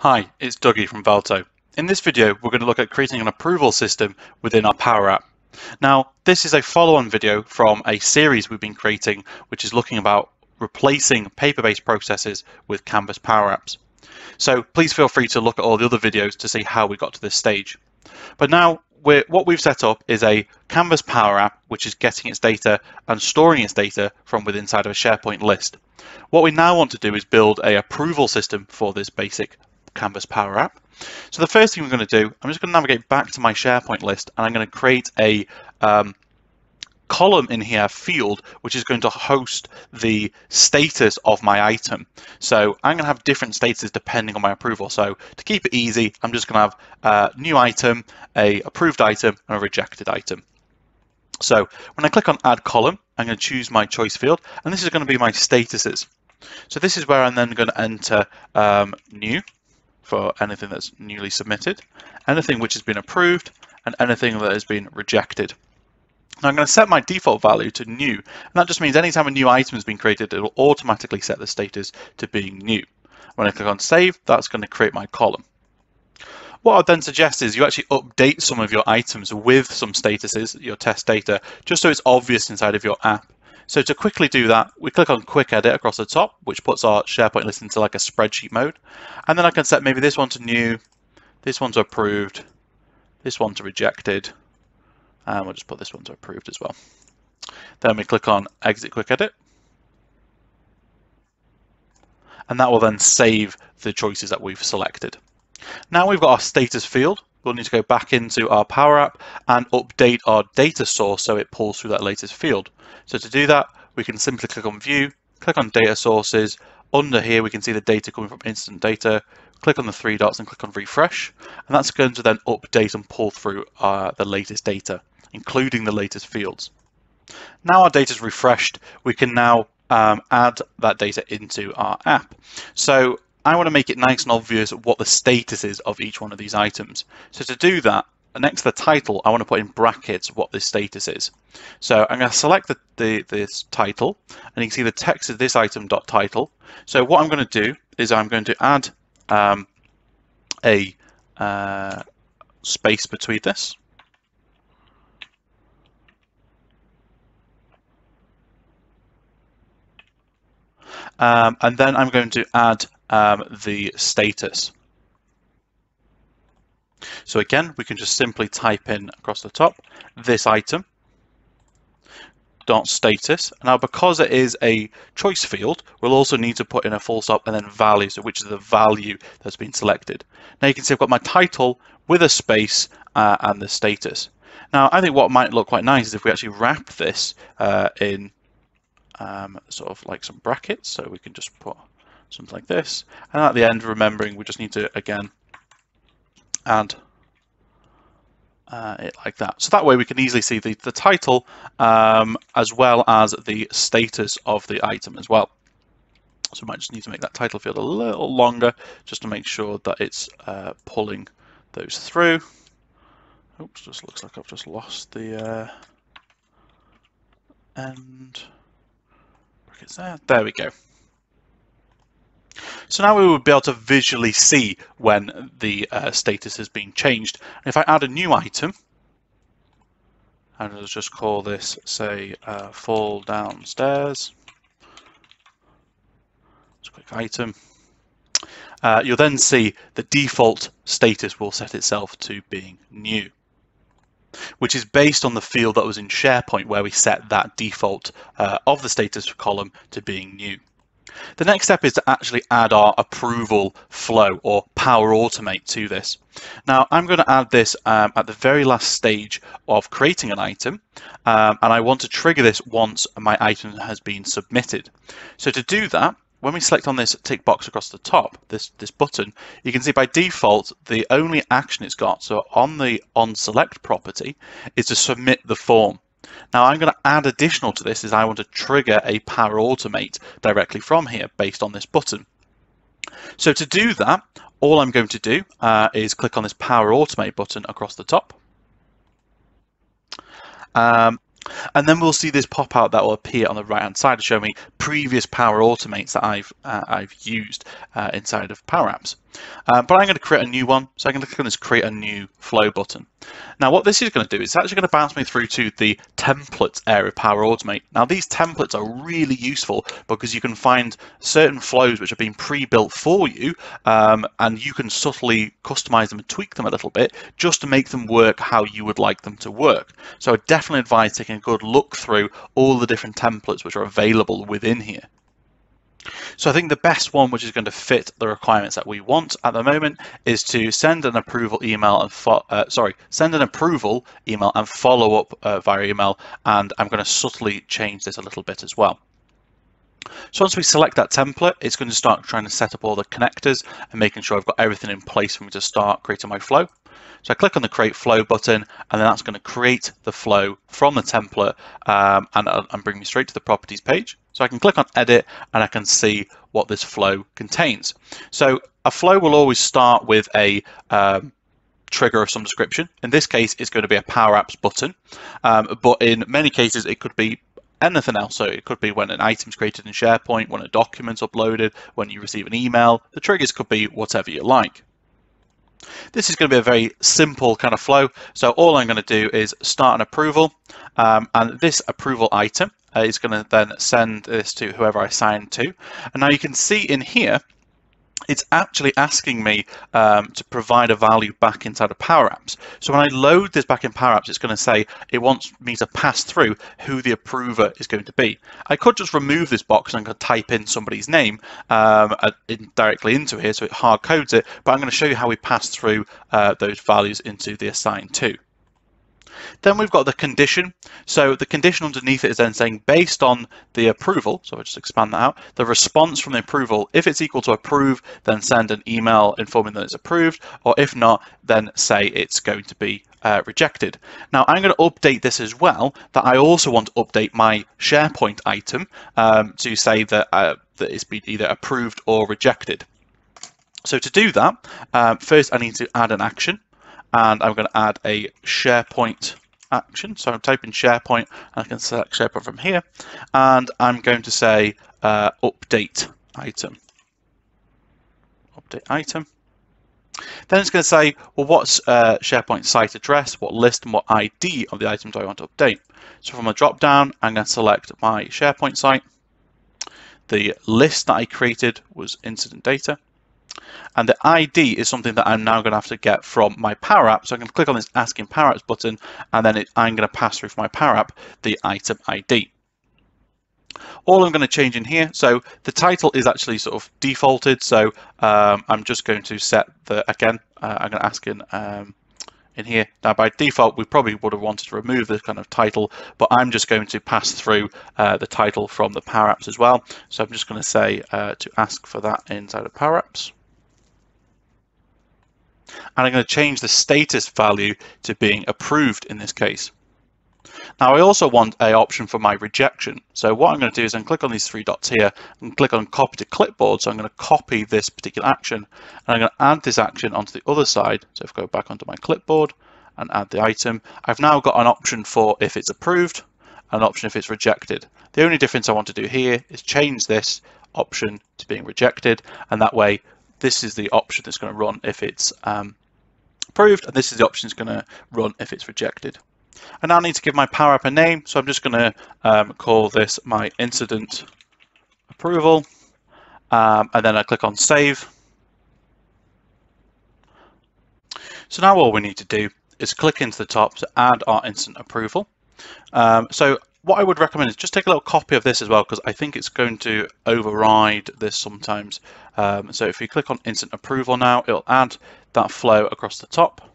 Hi, it's Dougie from Valto. In this video, we're going to look at creating an approval system within our Power App. Now, this is a follow-on video from a series we've been creating, which is looking about replacing paper-based processes with Canvas Power Apps. So please feel free to look at all the other videos to see how we got to this stage. But now, what we've set up is a Canvas Power App, which is getting its data and storing its data from within inside of a SharePoint list. What we now want to do is build an approval system for this basic Canvas Power App. So the first thing we're going to do, I'm just going to navigate back to my SharePoint list, and I'm going to create a column in here, field, which is going to host the status of my item. So I'm going to have different statuses depending on my approval. So to keep it easy, I'm just going to have a new item, a approved item, and a rejected item. So when I click on Add Column, I'm going to choose my choice field, and this is going to be my statuses. So this is where I'm then going to enter new, for anything that's newly submitted, anything which has been approved, and anything that has been rejected. Now I'm going to set my default value to new, and that just means anytime a new item has been created, it will automatically set the status to being new. When I click on save, that's going to create my column. What I'd then suggest is you actually update some of your items with some statuses, your test data, just so it's obvious inside of your app. So to quickly do that, we click on Quick Edit across the top, which puts our SharePoint list into like a spreadsheet mode. And then I can set maybe this one to new, this one to approved, this one to rejected, and we'll just put this one to approved as well. Then we click on Exit Quick Edit. And that will then save the choices that we've selected. Now we've got our status field. We'll need to go back into our Power App and update our data source so it pulls through that latest field. So to do that, we can simply click on View, click on Data Sources. Under here, we can see the data coming from Instant Data. Click on the three dots and click on Refresh. And that's going to then update and pull through the latest data, including the latest fields. Now our data is refreshed, we can now add that data into our app. So I want to make it nice and obvious what the status is of each one of these items. So to do that, next to the title, I want to put in brackets what this status is. So I'm going to select this title, and you can see the text is this item.title. So what I'm going to do is I'm going to add a space between this. And then I'm going to add the status. So again, we can just simply type in across the top this item dot status. Now, because it is a choice field, we'll also need to put in a full stop and then value, so which is the value that's been selected. Now you can see I've got my title with a space and the status. Now I think what might look quite nice is if we actually wrap this in sort of like some brackets, so we can just put something like this, and at the end, remembering we just need to again add it like that. So that way we can easily see the title as well as the status of the item as well. So we might just need to make that title field a little longer just to make sure that it's pulling those through. Oops, just looks like I've just lost the end brackets there. There we go. So now we would be able to visually see when the status has been changed. And if I add a new item, and let's just call this, say, fall downstairs, it's a quick item, you'll then see the default status will set itself to being new, which is based on the field that was in SharePoint where we set that default of the status column to being new. The next step is to actually add our approval flow or Power Automate to this. Now I'm going to add this at the very last stage of creating an item, and I want to trigger this once my item has been submitted. So to do that, when we select on this tick box across the top, this button, you can see by default the only action it's got, so on the on select property, is to submit the form. Now I'm going to add additional to this is I want to trigger a Power Automate directly from here based on this button. So to do that, all I'm going to do is click on this Power Automate button across the top. And then we'll see this pop out that will appear on the right hand side to show me previous Power Automates that I've used inside of Power Apps. But I'm going to create a new one. So I'm going to click on this create a new flow button. Now what this is going to do is it's actually going to bounce me through to the templates area of Power Automate. Now these templates are really useful because you can find certain flows which have been pre-built for you and you can subtly customize them and tweak them a little bit just to make them work how you would like them to work. So I definitely advise taking a good look through all the different templates which are available within here. So I think the best one which is going to fit the requirements that we want at the moment is to send an approval email and follow up via email, and I'm going to subtly change this a little bit as well. So once we select that template, it's going to start trying to set up all the connectors and making sure I've got everything in place for me to start creating my flow. So I click on the create flow button, and then that's going to create the flow from the template and bring me straight to the properties page. So I can click on edit and I can see what this flow contains. So a flow will always start with a trigger of some description. In this case, it's going to be a Power Apps button, but in many cases it could be anything else. So it could be when an item's created in SharePoint, when a document's uploaded, when you receive an email. The triggers could be whatever you like. This is going to be a very simple kind of flow. So all I'm going to do is start an approval, and this approval item is going to then send this to whoever I assign to. And now you can see in here, it's actually asking me to provide a value back inside of Power Apps. So when I load this back in Power Apps, it's going to say it wants me to pass through who the approver is going to be. I could just remove this box and I could type in somebody's name directly into here, so it hard codes it, but I'm going to show you how we pass through those values into the assigned to. Then we've got the condition. So the condition underneath it is then saying based on the approval, so I'll just expand that out, the response from the approval, if it's equal to approve, then send an email informing that it's approved, or if not, then say it's going to be rejected. Now I'm going to update this as well, that I also want to update my SharePoint item to say that, that it's been either approved or rejected. So to do that, first I need to add an action. And I'm going to add a SharePoint action. So I'm typing SharePoint, and I can select SharePoint from here. And I'm going to say update item. Update item. Then it's going to say, well, what's SharePoint site address, what list, and what ID of the item do I want to update? So from a drop down, I'm going to select my SharePoint site. The list that I created was incident data. And the ID is something that I'm now going to have to get from my Power App. So I'm going to click on this Asking Power Apps button, and then I'm going to pass through from my Power App the item ID. All I'm going to change in here, so the title is actually sort of defaulted. So I'm just going to set the, again, I'm going to ask in here. Now by default, we probably would have wanted to remove this kind of title, but I'm just going to pass through the title from the Power Apps as well. So I'm just going to say to ask for that inside of Power Apps. And I'm going to change the status value to being approved in this case. Now I also want an option for my rejection. So what I'm going to do is I'm going to click on these three dots here and click on copy to clipboard. So I'm going to copy this particular action, and I'm going to add this action onto the other side. So if I go back onto my clipboard and add the item, I've now got an option for if it's approved and an option if it's rejected. The only difference I want to do here is change this option to being rejected, and that way this is the option that's going to run if it's approved, and this is the option that's going to run if it's rejected. I now need to give my Power App a name, so I'm just going to call this my incident approval, and then I click on save. So now all we need to do is click into the top to add our incident approval. So what I would recommend is just take a little copy of this as well, because I think it's going to override this sometimes. So if you click on instant approval now, it'll add that flow across the top.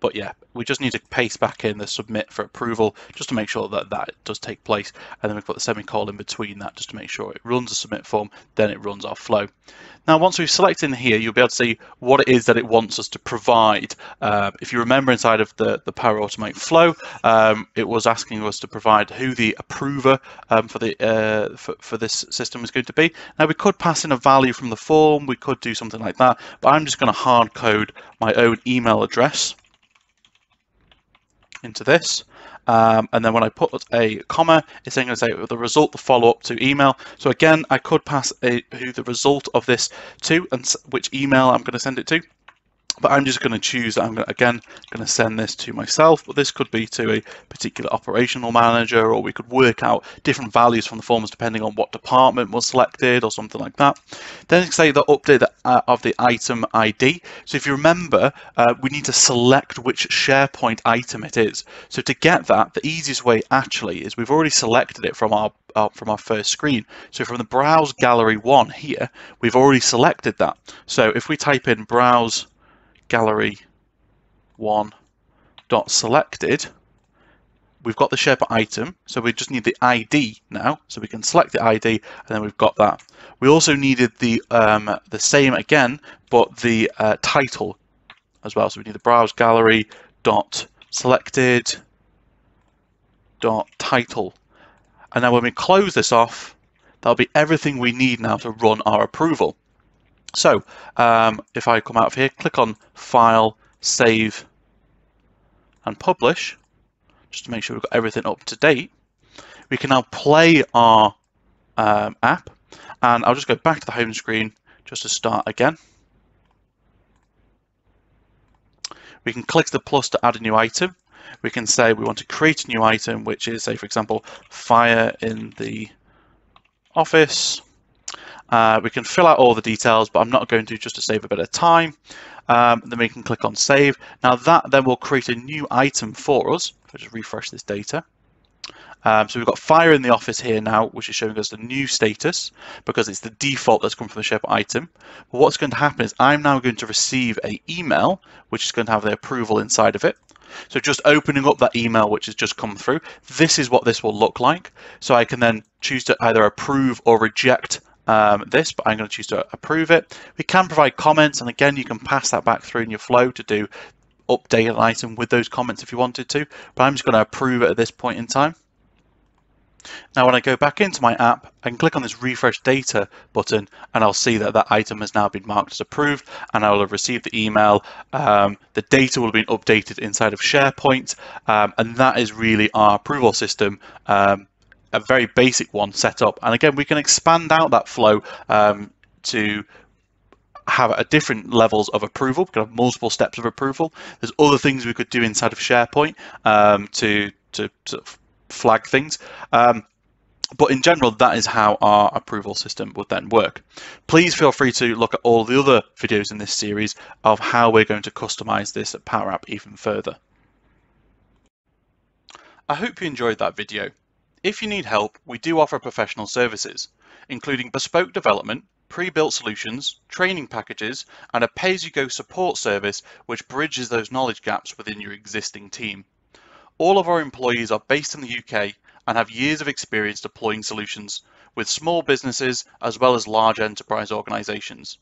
But yeah, we just need to paste back in the submit for approval just to make sure that that does take place. And then we put the semicolon between that just to make sure it runs the submit form, then it runs our flow. Now, once we've selected in here, you'll be able to see what it is that it wants us to provide. If you remember inside of the Power Automate flow, it was asking us to provide who the approver for this system is going to be. Now, we could pass in a value from the form, we could do something like that, but I'm just going to hard code my own email address into this, And then when I put a comma, it's then going to say the result, the follow-up to email. So again, I could pass who the result of this to and which email I'm going to send it to. But I'm just going to choose that I'm going to send this to myself, but this could be to a particular operational manager, or we could work out different values from the forms depending on what department was selected or something like that. Then say the update of the item ID. So if you remember, we need to select which SharePoint item it is. So to get that, the easiest way actually is we've already selected it from our first screen. So from the Browse Gallery 1 here, we've already selected that. So if we type in Browse Gallery 1.selected, we've got the SharePoint item, so we just need the ID now, so we can select the ID, and then we've got that. We also needed the same again, but the title as well. So we need the Browse Gallery dot selected dot title, and now when we close this off, that'll be everything we need now to run our approval. So if I come out of here, click on File, Save and Publish, just to make sure we've got everything up to date. We can now play our app, and I'll just go back to the home screen just to start again. We can click the plus to add a new item. We can say we want to create a new item, which is, say, for example, fire in the office. We can fill out all the details, but I'm not going to, just to save a bit of time. Then we can click on save. Now that then will create a new item for us. If I just refresh this data. So we've got fire in the office here now, which is showing us the new status because it's the default that's come from the SharePoint item. But what's going to happen is I'm now going to receive an email, which is going to have the approval inside of it. So just opening up that email, which has just come through, this is what this will look like. So I can then choose to either approve or reject this, but I'm going to choose to approve it. We can provide comments, and again, you can pass that back through in your flow to do update an item with those comments if you wanted to, but I'm just going to approve it at this point in time. Now, when I go back into my app, I can click on this refresh data button, and I'll see that that item has now been marked as approved, and I will have received the email. The data will have been updated inside of SharePoint, and that is really our approval system. A very basic one set up, and again we can expand out that flow to have a different levels of approval. We can have multiple steps of approval. There's other things we could do inside of SharePoint to flag things, but in general that is how our approval system would then work. Please feel free to look at all the other videos in this series of how we're going to customize this at Power App even further. I hope you enjoyed that video. If you need help, we do offer professional services, including bespoke development, pre-built solutions, training packages, and a pay-as-you-go support service which bridges those knowledge gaps within your existing team. All of our employees are based in the UK and have years of experience deploying solutions with small businesses as well as large enterprise organisations.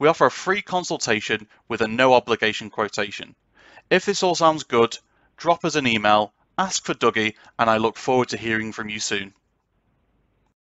We offer a free consultation with a no-obligation quotation. If this all sounds good, drop us an email. Ask for Dougie, and I look forward to hearing from you soon.